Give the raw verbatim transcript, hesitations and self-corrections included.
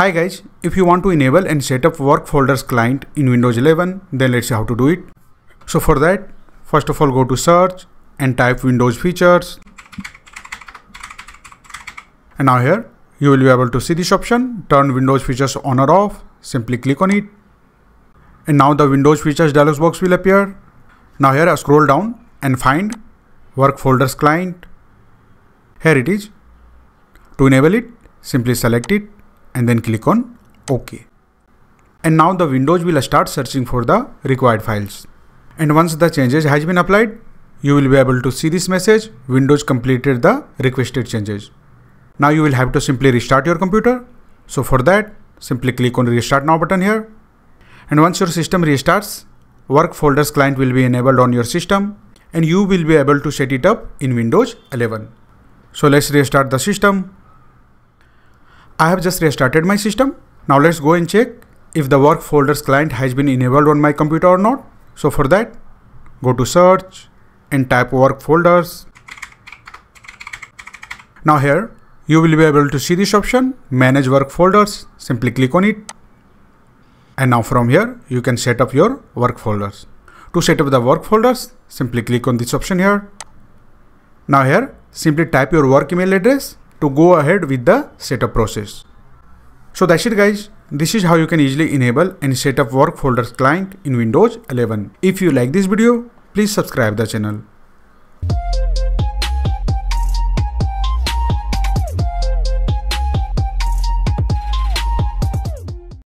Hi guys, if you want to enable and set up Work Folders client in Windows eleven, then let's see how to do it. So for that, first of all go to search and type Windows features. And now here, you will be able to see this option, turn Windows features on or off, simply click on it. And now the Windows features dialog box will appear. Now here I scroll down and find Work Folders client. Here it is. To enable it, simply select it and then click on OK. And now the Windows will start searching for the required files. And once the changes has been applied, you will be able to see this message, Windows completed the requested changes. Now you will have to simply restart your computer. So for that, simply click on Restart Now button here. And once your system restarts, Work Folders client will be enabled on your system and you will be able to set it up in Windows eleven. So let's restart the system. I have just restarted my system. Now let's go and check if the Work Folders client has been enabled on my computer or not. So for that, go to search and type Work Folders. Now here you will be able to see this option, Manage Work Folders. Simply click on it. And now from here you can set up your work folders. To set up the work folders, simply click on this option here. Now here simply type your work email address to go ahead with the setup process. So that's it guys. This is how you can easily enable and set up Work Folders client in Windows eleven. If you like this video, please subscribe the channel.